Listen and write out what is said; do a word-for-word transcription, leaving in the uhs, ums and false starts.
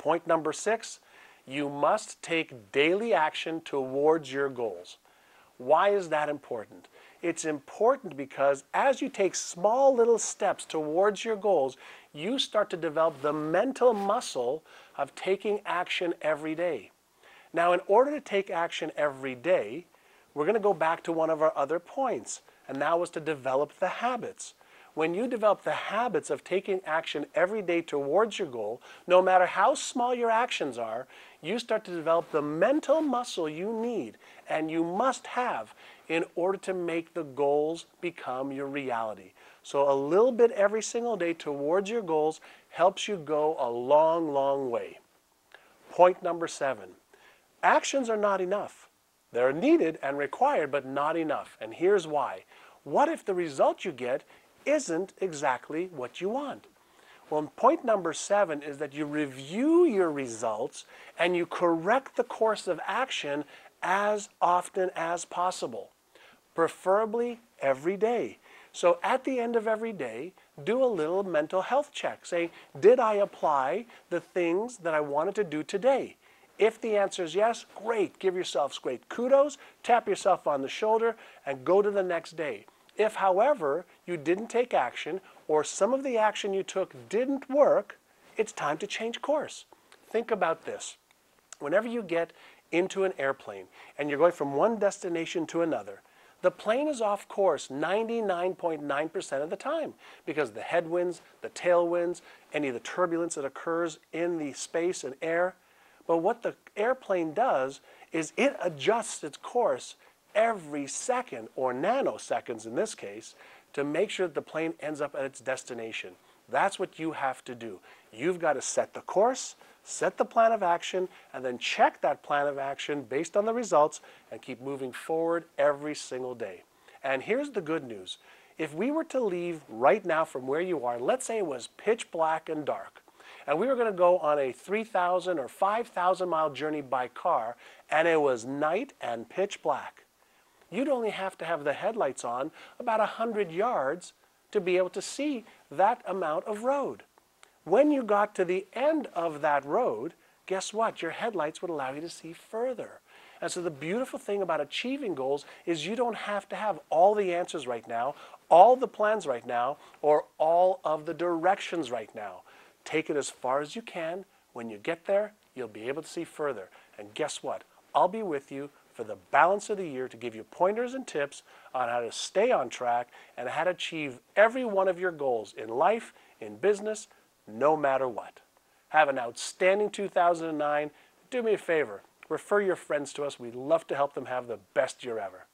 Point number six, you must take daily action towards your goals. Why is that important? It's important because as you take small little steps towards your goals, you start to develop the mental muscle of taking action every day. Now, in order to take action every day, we're going to go back to one of our other points, and that was to develop the habits. When you develop the habits of taking action every day towards your goal, no matter how small your actions are, you start to develop the mental muscle you need and you must have in order to make the goals become your reality. So a little bit every single day towards your goals helps you go a long, long way. Point number seven, actions are not enough. They're needed and required, but not enough. And here's why. What if the result you get isn't exactly what you want? Well, point number seven is that you review your results and you correct the course of action as often as possible, preferably every day. So at the end of every day, do a little mental health check. Say, did I apply the things that I wanted to do today? If the answer is yes, great. Give yourself great kudos, tap yourself on the shoulder, and go to the next day. If, however, you didn't take action or some of the action you took didn't work, it's time to change course. Think about this. Whenever you get into an airplane and you're going from one destination to another, the plane is off course ninety-nine point nine percent of the time because the headwinds, the tailwinds, any of the turbulence that occurs in the space and air. But what the airplane does is it adjusts its course every second, or nanoseconds in this case, to make sure that the plane ends up at its destination. That's what you have to do. You've got to set the course, set the plan of action, and then check that plan of action based on the results and keep moving forward every single day. And here's the good news. If we were to leave right now from where you are, let's say it was pitch black and dark, and we were going to go on a three thousand or five thousand mile journey by car, and it was night and pitch black, you'd only have to have the headlights on about one hundred yards to be able to see that amount of road. When you got to the end of that road, guess what? Your headlights would allow you to see further. And so the beautiful thing about achieving goals is you don't have to have all the answers right now, all the plans right now, or all of the directions right now. Take it as far as you can. When you get there, you'll be able to see further. And guess what? I'll be with you for the balance of the year to give you pointers and tips on how to stay on track and how to achieve every one of your goals in life, in business, no matter what. Have an outstanding two thousand nine. Do me a favor, refer your friends to us. We'd love to help them have the best year ever.